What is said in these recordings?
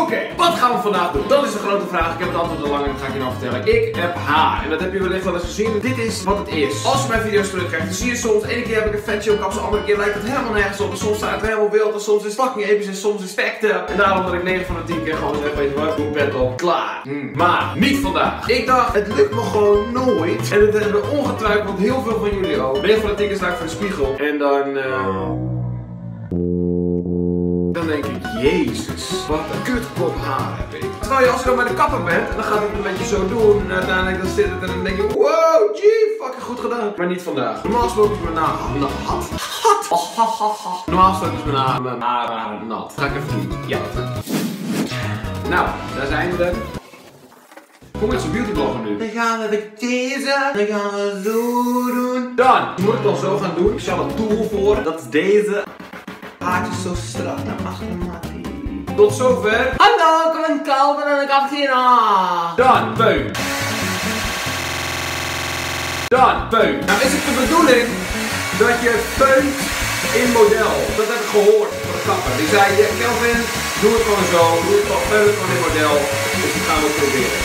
Oké, wat gaan we vandaag doen? Dat is de grote vraag. Ik heb het antwoord al lang en dat ga ik je nou vertellen. Ik heb haar. En dat heb je wellicht wel eens gezien. Dit is wat het is. Als je mijn video's terugkrijgt, dan zie je soms. Ene keer heb ik een vet showkapsel, de andere keer lijkt het helemaal nergens op. En soms staat het helemaal wild. En soms is het fucking episch en soms is het facten. En daarom dat ik 9 van de 10 keer gewoon zeg, weet je wat, ik ben al klaar. Maar niet vandaag. Ik dacht, het lukt me gewoon nooit. En het hebben ongetwijfeld, want heel veel van jullie ook. 9 van de 10 keer sta ik voor de spiegel. En dan... Dan denk ik, jezus, wat een kutkop haar heb ik. Terwijl je als je dan bij de kapper bent, en dan gaat het een beetje zo doen. En uiteindelijk dan zit het en dan denk je, wow, gee, fucking goed gedaan. Maar niet vandaag. Normaal gesproken is mijn haar nat. Normaal gesproken is mijn haar nat. Ga ik even doen. Ja. Nou, daar zijn we. Kom met zo'n beautyblogger nu. Dan gaan we met deze. Dan gaan we zo doen. Dan. Je moet het dan zo gaan doen. Ik zal een tool voor. Dat is deze. Haartjes zo strak naar achteren. Tot zover. Hallo, ik ben Kelvin en ik heb hier aan. Dan, peun. Dan, peun. Nou is het de bedoeling dat je peunt in model. Dat heb ik gehoord van de kapper. Die zei, Kelvin, doe het gewoon zo. Doe het gewoon peunt van dit model. Dus dat gaan we proberen.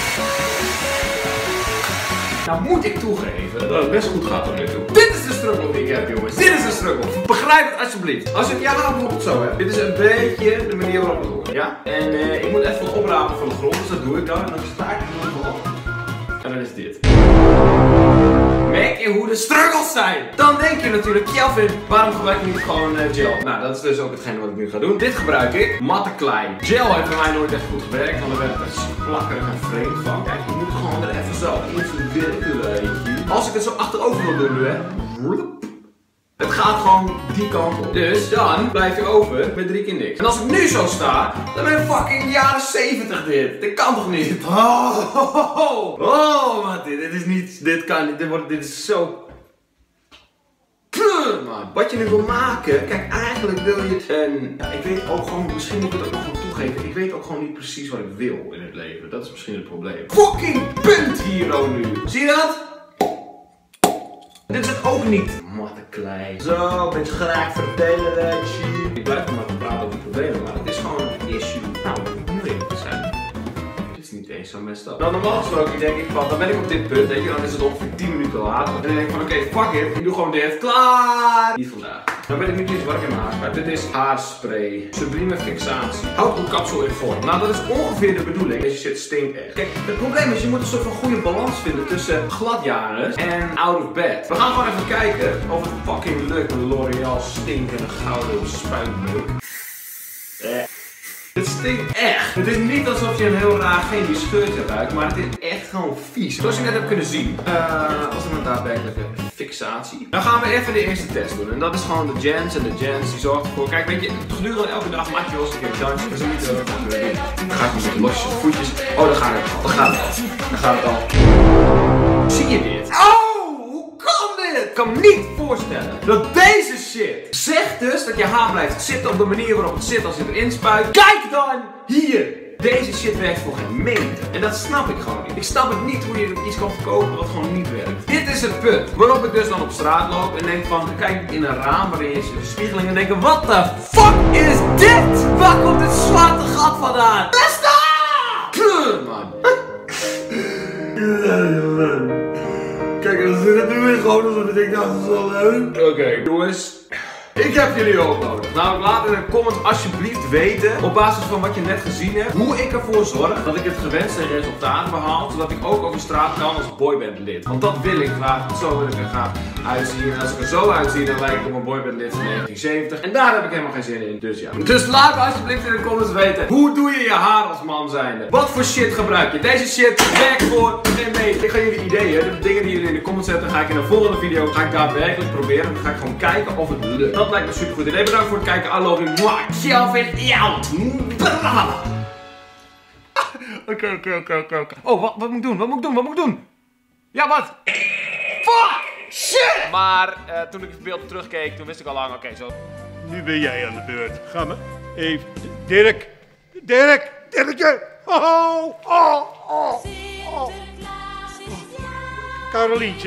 Nou moet ik toegeven dat het best goed gaat tot nu toe. Dit is de struggle die ik heb, jongens. Dit is de struggle. Begrijp het alsjeblieft. Als ik haar bijvoorbeeld zo heb. Dit is een beetje de manier waarop het hoort. Ja? En ik moet even oprapen van de grond. Dus dat doe ik dan. En dan sta ik er nog op. En dan is dit. Merk je hoe de struggles zijn? Dan denk je natuurlijk, Kelvin, waarom gebruik ik niet gewoon gel? Nou, dat is dus ook hetgene wat ik nu ga doen. Dit gebruik ik, matte klein. Gel heeft bij mij nooit echt goed gewerkt, want daar werd ik er plakkerig en vreemd van. Kijk, ik moet gewoon er even zo in. Als ik het zo achterover wil doen nu, hè. Het gaat gewoon die kant op. Dus dan blijf je over met 3 keer niks. En als ik nu zo sta, dan ben ik fucking jaren 70 dit. Dit kan toch niet? Oh, maar dit is niet. Dit kan niet. Dit is zo. Man. Wat je nu wil maken, kijk, eigenlijk wil je het. En ja, ik weet ook gewoon, misschien moet ik het ook nog toegeven. Ik weet ook gewoon niet precies wat ik wil in het leven. Dat is misschien het probleem. Fucking punt hier al nu. Zie je dat? Dit is het ook niet. Matte klei. Zo, een beetje graag verdelen dat je. Ik blijf maar praten over problemen, maar het is gewoon een issue. Nou, nu even zijn. Dit is niet eens zo messed up. Dan normaal gesproken denk ik van, dan ben ik op dit punt, denk je, dan is het ongeveer 10 minuten later. En dan denk ik van, oké, fuck it, ik doe gewoon dit. Klaar! Niet vandaag. Dan ben ik nu precies wat ik in mijn haar heb. Dit is haarspray. Sublieme fixatie. Houd een kapsel in vorm. Nou, dat is ongeveer de bedoeling. Deze shit stinkt echt. Kijk, het probleem is, je moet een soort van goede balans vinden tussen gladjaren en out of bed. We gaan gewoon even kijken of het fucking lukt. L'Oreal stinkende gouden spuitmeuk. Het stinkt echt. Het is niet alsof je een heel raar chemisch scheurtje ruikt, maar het is echt gewoon vies. Zoals je net hebt kunnen zien. Als we het daadwerkelijk hebben. Fixatie. Dan gaan we even de eerste test doen. En dat is gewoon de gens. En de gens die zorgt ervoor. Kijk, weet je, gedurende elke dag maak je wel eens een keer dans. Dat is niet zo. Dan ga ik met losjes voetjes. Oh, daar gaat het al. Dan gaat het al. Dan gaat het al. Zie je dit? Oh, hoe kan dit? Ik kan me niet voorstellen dat deze shit zegt dus dat je haar blijft zitten op de manier waarop het zit als je erin spuit. Kijk dan hier. Deze shit werkt voor geen meter. En dat snap ik gewoon niet. Ik snap het niet hoe je er iets kan verkopen wat gewoon niet werkt. Dit is het punt waarop ik dus dan op straat loop en denk van, kijk in een raam waarin je de spiegeling en denk, wat de fuck is dit? Waar komt dit zwarte gat vandaan? Besta! Kleur, man. Kijk, als ik dat nu weer gewoon doen, dan denk ik, dat is wel leuk. Oké, jongens. Ik heb jullie ook nodig. Nou, laat in de comments alsjeblieft weten, op basis van wat je net gezien hebt, hoe ik ervoor zorg dat ik het gewenste resultaat behaal, zodat ik ook over straat kan als boybandlid. Want dat wil ik graag, zo wil ik er graag uitzien. En als ik er zo uitzie, dan lijk ik op een boybandlid van 1970. En daar heb ik helemaal geen zin in, dus ja. Dus laat me alsjeblieft in de comments weten, hoe doe je je haar als man zijnde? Wat voor shit gebruik je? Deze shit werkt voor geen meter. Ik ga jullie ideeën, de dingen die jullie in de comments zetten, ga ik in de volgende video, ga ik daadwerkelijk proberen. Dan ga ik gewoon kijken of het lukt. Dat lijkt me super goed. En bedankt voor het kijken. I love you. Kelvin out. Oké. Oh, wat moet ik doen? Wat moet ik doen? Ja, wat? Fuck! Shit! Maar toen ik het beeld terugkeek, toen wist ik al lang, oké, zo. Nu ben jij aan de beurt. Ga maar even. Dirk! Dirkje! Oh! Carolientje.